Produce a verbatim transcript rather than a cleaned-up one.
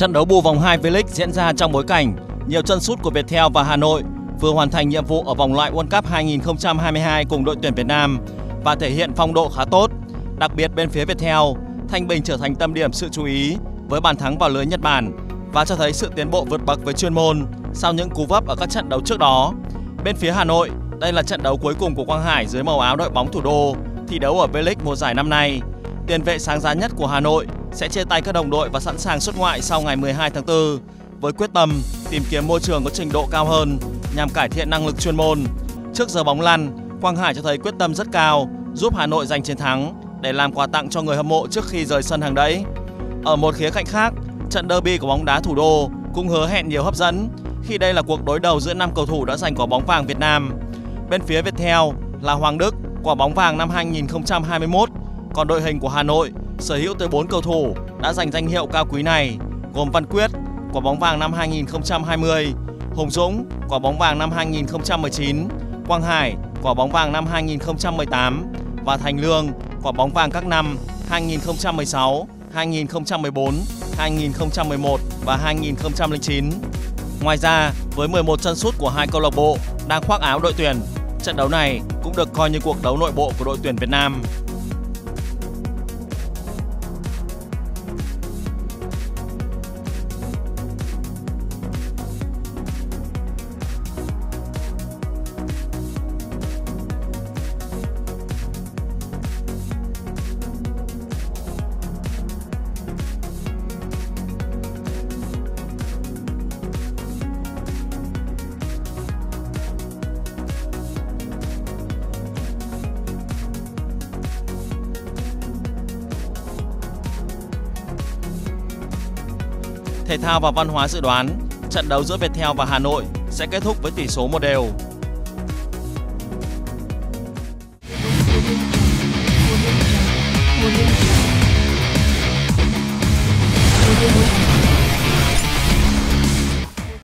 Trận đấu bù vòng hai V-League diễn ra trong bối cảnh nhiều chân sút của Viettel và Hà Nội vừa hoàn thành nhiệm vụ ở vòng loại World Cup hai nghìn không trăm hai mươi hai cùng đội tuyển Việt Nam và thể hiện phong độ khá tốt. Đặc biệt bên phía Viettel, Thanh Bình trở thành tâm điểm sự chú ý với bàn thắng vào lưới Nhật Bản và cho thấy sự tiến bộ vượt bậc với chuyên môn sau những cú vấp ở các trận đấu trước đó. Bên phía Hà Nội, đây là trận đấu cuối cùng của Quang Hải dưới màu áo đội bóng thủ đô thi đấu ở V-League mùa giải năm nay. Tiền vệ sáng giá nhất của Hà Nội sẽ chia tay các đồng đội và sẵn sàng xuất ngoại sau ngày mười hai tháng tư với quyết tâm tìm kiếm môi trường có trình độ cao hơn nhằm cải thiện năng lực chuyên môn. Trước giờ bóng lăn, Quang Hải cho thấy quyết tâm rất cao giúp Hà Nội giành chiến thắng để làm quà tặng cho người hâm mộ trước khi rời sân hàng đẫy. Ở một khía cạnh khác, trận derby của bóng đá thủ đô cũng hứa hẹn nhiều hấp dẫn khi đây là cuộc đối đầu giữa năm cầu thủ đã giành quả bóng vàng Việt Nam. Bên phía Viettel là Hoàng Đức, quả bóng vàng năm hai nghìn không trăm hai mươi mốt, còn đội hình của Hà Nội sở hữu tới bốn cầu thủ đã giành danh hiệu cao quý này, gồm Văn Quyết, quả bóng vàng năm hai nghìn không trăm hai mươi, Hùng Dũng, quả bóng vàng năm hai nghìn không trăm mười chín, Quang Hải, quả bóng vàng năm hai nghìn không trăm mười tám và Thành Lương, quả bóng vàng các năm hai nghìn không trăm mười sáu, hai nghìn không trăm mười bốn, hai nghìn không trăm mười một và hai nghìn không trăm lẻ chín. Ngoài ra, với mười một chân sút của hai câu lạc bộ đang khoác áo đội tuyển, trận đấu này cũng được coi như cuộc đấu nội bộ của đội tuyển Việt Nam. Thể thao và Văn hóa dự đoán trận đấu giữa Viettel và Hà Nội sẽ kết thúc với tỷ số một đều.